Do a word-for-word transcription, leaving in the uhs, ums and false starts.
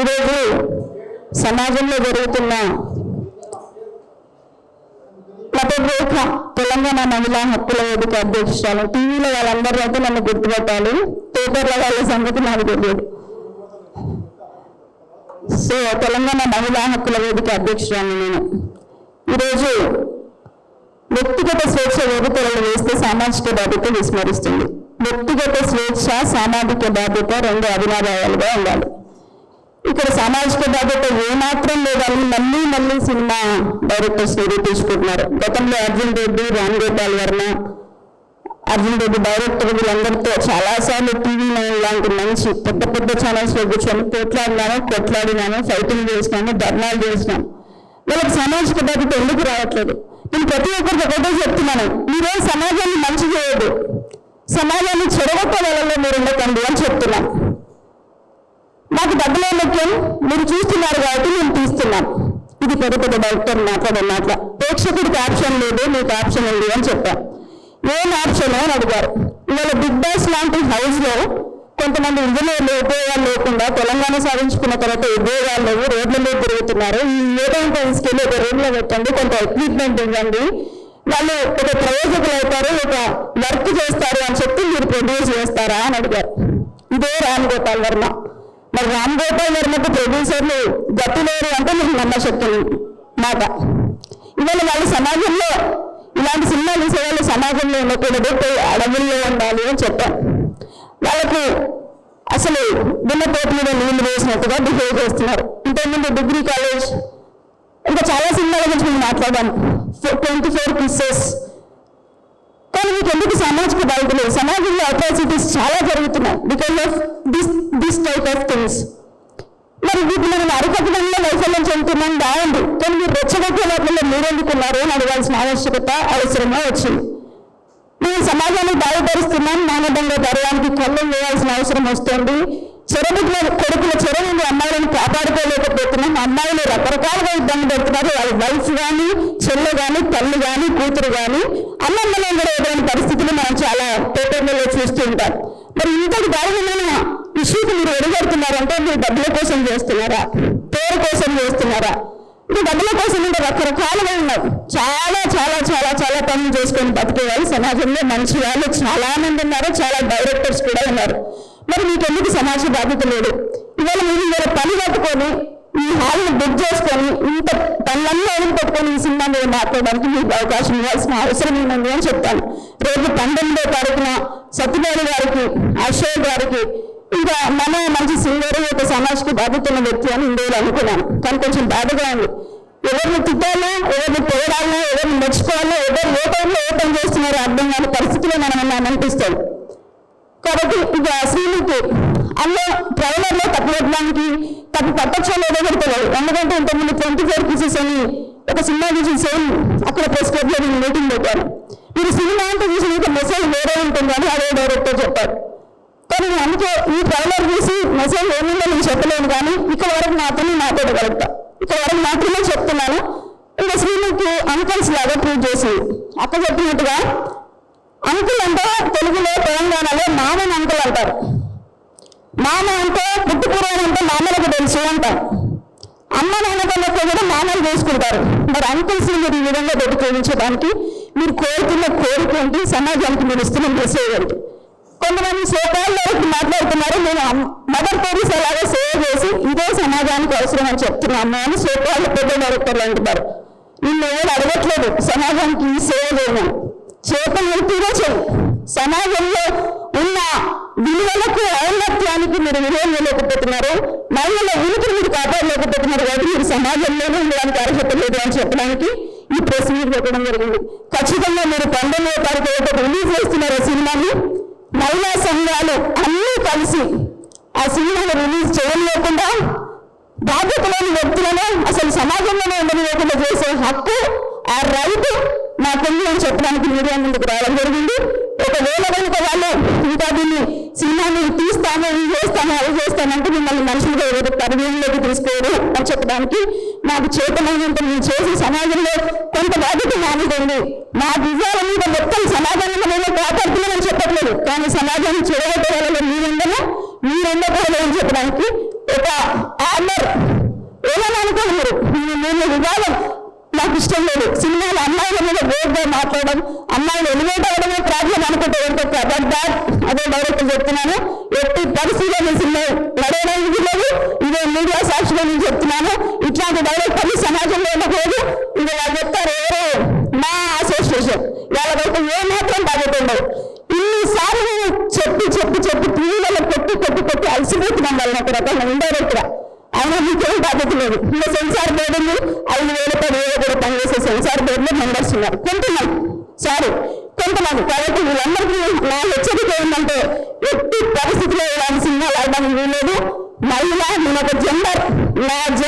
ఈరోజు సమాజంలో జరుగుతున్న పథరేఖ తెలంగాణ మహిళా హక్కుల వేదిక అధ్యక్షురాలు, టీవీలో వాళ్ళందరూ అయితే నన్ను గుర్తుపెట్టాలి, పేపర్లో వాళ్ళ సంగతి నాకు తెలియదు. సో తెలంగాణ మహిళా హక్కుల వేదిక అధ్యక్షురాలు నేను. ఈరోజు వ్యక్తిగత స్వేచ్ఛ వేదికలను వేస్తే సామాజిక బాధ్యత విస్మరిస్తుంది. వ్యక్తిగత స్వేచ్ఛ, సామాజిక బాధ్యత రెండు అభినాభాయాలుగా ఉండాలి. ఇక్కడ సామాజిక బాధ్యత ఏమాత్రం లేదని మళ్ళీ మళ్ళీ సినిమా డైరెక్టర్స్ నిరూపించుకుంటున్నారు. గతంలో అర్జున్ రెడ్డి, రామ్ గోపాల్ వర్మ, అర్జున్ రెడ్డి డైరెక్టర్ వీళ్ళందరితో చాలాసార్లు టీవీలో ఇలాంటి మంచి పెద్ద పెద్ద ఛానల్స్లో కూర్చొని పోట్లాడినాను, కొట్లాడినాను, ఫైటింగ్ చేసినాను, ధర్నాలు చేసినాను. వాళ్ళకి సామాజిక బాధ్యత ఎందుకు రావట్లేదు? నేను ప్రతి ఒక్కరికి ఒకటే చెప్తున్నాను, మీరే సమాజాన్ని మంచి చేయదు, సమాజాన్ని చెడగొట్టడంలో మీరు ఉండకండి అని చెప్తున్నాను. నాకు డబ్బులే ముఖ్యం, మీరు చూస్తున్నారు కాబట్టి నేను తీస్తున్నాను. ఇది పెద్ద పెద్ద డైరెక్టర్ మాట్లాడే మాట్లా. ప్రేక్షకుడికి ఆప్షన్ లేదు, మీకు ఆప్షన్ ఉంది అని చెప్పాను. ఏం ఆప్షన్ అని అడిగారు. ఇవాళ బిగ్ బాస్ లాంటి హౌస్లో కొంతమంది ఇంజనీర్లు ఉపయోగాలు లేకుండా తెలంగాణ సాధించుకున్న తర్వాత ఉద్యోగాలు లేవు, రోడ్లలో తిరుగుతున్నారు. ఈ ఏదైనా తీసుకెళ్ళి ఒక రూమ్లో పెట్టండి, కొంత ఎక్విప్మెంట్ ఇవ్వండి, వాళ్ళు ఒక ప్రయోజకులు అవుతారు, ఒక వర్క్ చేస్తారు అని చెప్పి మీరు ప్రొడ్యూస్ చేస్తారా అని అడిగారు. ఇదే రామ్ గోపాల్ వర్మ. మరి రామ్ గోపాల్ వర్మకు ప్రొడ్యూసర్లు గట్టి లేరు అంటే మీకు నమ్మశక్తి మాట. ఇవాళ వాళ్ళ సమాజంలో ఇలాంటి సినిమాలు తీసేవాళ్ళు సమాజంలో ఉండకూడదు, అడవుల్లో ఉండాలి అని చెప్పారు. వాళ్ళకు అసలు దున్నపోటు మీద నీళ్లు వేసినట్టుగా బిహేవ్ చేస్తున్నారు. ఇంతకుముందు డిగ్రీ కాలేజ్, ఇంకా చాలా సినిమాల గురించి మేము మాట్లాడాము, ట్వంటీ ఫోర్ కిస్సెస్. కానీ మీకు ఎందుకు సామాజిక బాధ్యతలు? సమాజంలో అట్రాసిటీస్ చాలా జరుగుతున్నాయి because of this this type of things. మరి వీటిని మనం అరికట్టడంలో వైఫల్యం చెందుతున్నాం, బాగుంది. కానీ మీరు రెచ్చగొట్టే వాటిలో మీరెందుకున్నారు అని అడగాల్సిన ఆవశ్యకత అవసరంగా వచ్చింది. మేము సమాజాన్ని బాధపరుస్తున్నాం, మానవంగా ధరడానికి కళ్ళం వేయాల్సిన అవసరం వస్తుంది. చెరబుట్ల కొడుకుల చెర నుండి అమ్మాయిలను కాపాడుకోలేకపోతున్నాం. అమ్మాయిలు రకరకాలుగా ఇబ్బంది పెడుతున్నారు. వాళ్ళ వైఫ్ కానీ, చెల్లె కానీ, తల్లి కానీ, కూతురు కానీ అన్నంలో కూడా ఎదురైన పరిస్థితులు మనం చాలా పేపర్లలో చూస్తూ ఉంటాం. మరి ఇంతటి దారుణమైన ఇష్యూకి మీరు ఎడగడుతున్నారంటే మీరు డబ్బుల కోసం చేస్తున్నారా, పేరు కోసం చేస్తున్నారా? ఇది డబ్బుల కోసం ఉంటే రకరకాలుగా ఉన్నారు. చాలా చాలా చాలా చాలా పనులు చేసుకొని బతికేవాళ్ళు సమాజంలో మంచి వాళ్ళు చాలా మంది ఉన్నారు, చాలా డైరెక్టర్స్ కూడా ఉన్నారు. మరి మీకు ఎందుకు సమాజ బాధ్యత లేదు? ఇవాళ మీరు ఇవాళ పని కట్టుకొని ఈ హాల్ని బుక్ చేసుకొని ఇంత పనులన్నీ అడుగు పెట్టుకొని ఈ సినిమా మీద మాట్లాడడానికి మీకు అవకాశం ఇవ్వాల్సిన అవసరం ఉందండి అని చెప్తాను. రేపు పంతొమ్మిదో తారీఖున సత్యనారాయణ గారికి, అశోక్ గారికి, ఇంకా మన మంచి సింగరు ఒక సమాజకు బాధ్యతన్న వ్యక్తి అని ఇందులో అనుకున్నాను. కానీ కొంచెం బాధగా ఉంది. ఎవరిని తిట్టాలో, ఎవరిని పోరాలో, ఎవరిని మెచ్చుకోవాలో, ఎవరు ఏ టైంలో ఏ పని చేస్తున్నారో అర్థం కాని పరిస్థితిలో మనం అలా అనిపిస్తుంది. కాబట్టి ఇక శ్రీనికి అన్న ట్రైలర్లో తప్పు పెట్టడానికి తప్పు పట్టక్షాలు ఏదో పెడతారు. ఎందుకంటే ఇంతకుముందు ట్వంటీ ఫోర్ పీసెస్ అని ఒక సినిమా చూసి అక్కడ ప్రెస్ క్లబ్లో నేను మీటింగ్ పెట్టాను. మీరు సినిమా అంతా చూసిన ఇంకా మెసేజ్ వేరే ఉంటుంది అని అదే డైరెక్టర్ చెప్పారు. కానీ అందుకే ఈ ట్రైలర్ చూసి మెసేజ్ ఏమిందో నేను చెప్పలేను, కానీ ఇక్కడ వరకు మాత్రమే మాట్లాడగలుగుతా, ఇక్కడ వరకు మాత్రమే చెప్తున్నాను. ఇంకా శ్రీముఖి అంకల్స్ లాగా ట్రీట్ చేసి అక్క చెప్పినట్టుగా అంకుల్ అంటే తెలుగులో తెలంగాణలో మామని అంకుల్ అంటారు. మామ అంటే పుట్టుపూర్వం అంటే మామలకు తెలుసు అంటారు. అమ్మ నాన్నకన్నప్పుడు కూడా మామలు చేసుకుంటారు. మరి అంకుల్స్ని మీరు ఈ విధంగా పెట్టి చూపించడానికి మీరు కోరుకున్న కోరుకుంటూ సమాజానికి మీరు ఇస్తున్న మెసేజ్ ఏంటి? కొంతమంది సోకాల్లో మాట్లాడుతున్నారు, నేను మదర్ టెరీసా అలాగే సేవ చేసి ఇదే సమాజానికి అవసరం అని చెప్తున్నాము అని సోకాళ్ళ పెద్ద డైరెక్టర్లు అంటున్నారు. నిన్ను ఎవరు అడగట్లేదు సమాజానికి ఈ సేవ చేయమని. చేతలు ఎంతగా చెయ్యి. సమాజంలో ఉన్న విలువలకు, ఔన్నత్యానికి మీరు విలువ లేకపోతున్నారు, మహిళల ఉనికిని మీరు కాపాడలేకపోతున్నారు. కాబట్టి మీరు సమాజంలోనే ఉండడానికి అర్హత లేదు అని చెప్పడానికి ఈ ప్రెస్ మీట్ పెట్టడం జరిగింది. ఖచ్చితంగా మీరు పంతొమ్మిదో తారీఖు ఏదో రిలీజ్ చేస్తున్నారు సినిమాని, మహిళా సంఘాలు అన్నీ కలిసి ఆ సినిమాను రిలీజ్ చేయలేకుండా బాధ్యత లేని వ్యక్తులను అసలు సమాజంలోనే ఉండనివ్వకుండా చేసే హక్కు, ఆ రైతు నాకుంది అని చెప్పడానికి మీడియా ముందుకు రావడం జరిగింది. ఒకవేళ కనుక వాళ్ళు ఇంకా దీన్ని సినిమాని తీస్తాము, ఇది చేస్తాము, అవి చేస్తామంటే మిమ్మల్ని మనుషులుగా ఏదో పరిగణలోకి తీసుకోరు అని చెప్పడానికి నాకు చేతనైనంత నేను చేసి సమాజంలో కొంత బాధ్యత మానుకోండి. నా విజయాల మీద మొత్తం సమాజంలో నేను కాపాడుతున్నానని చెప్పట్లేదు, కానీ సమాజాన్ని చెడగొట్టే వాళ్ళలో మీరుండను, మీరుండకూడదు అని చెప్పడానికి ఒక ఆమె దీని వివాదం నాకు ఇష్టం లేదు. సినిమాలు అమ్మాయిల మీద బోర్డుగా మాట్లాడడం, అమ్మాయిలు ఎలివేట్ అవ్వడమే ప్రాబ్లం అనుకుంటే ఏంటో అబద్ధాలు. అదే డైరెక్టర్ చెప్తున్నాను, ఎట్టి పరిస్థితిలో నేను సినిమా నడవడానికి లేదు. ఇదే మీడియా సాక్షిగా నేను చెప్తున్నాను, ఇట్లాంటి డైరెక్టర్లు సమాజంలో ఉండకూడదు. ఇది వాళ్ళు చెప్తారు ఎవరు మా అసోసియేషన్, వాళ్ళకైతే ఏమాత్రం బాధ్యత ఉండదు. ఇన్నిసార్లు చెప్పి చెప్పి చెప్పి టీవీలలో కొట్టి కొట్టి కొట్టి అలసిపోతున్నాం వాళ్ళని. ఒక రకంగా ఇండైరెక్ట్గా ఆయన మీకేం బాధ్యత లేదు. ఇంకా సెన్సార్ బోర్డు ఐదు వేల పది వేల కూడా పనిచేసే సెన్సార్ బోర్డులో మెంబర్స్ ఉన్నారు కొంతమంది. సారీ కొంతమంది కాబట్టి వీళ్ళందరికీ నా హెచ్చరిక ఏంటంటే ఎట్టి పరిస్థితిలో ఇలాంటి సినిమాలు ఆడడానికి వీల్లేదు. మహిళ నేను ఒక జెండర్, నా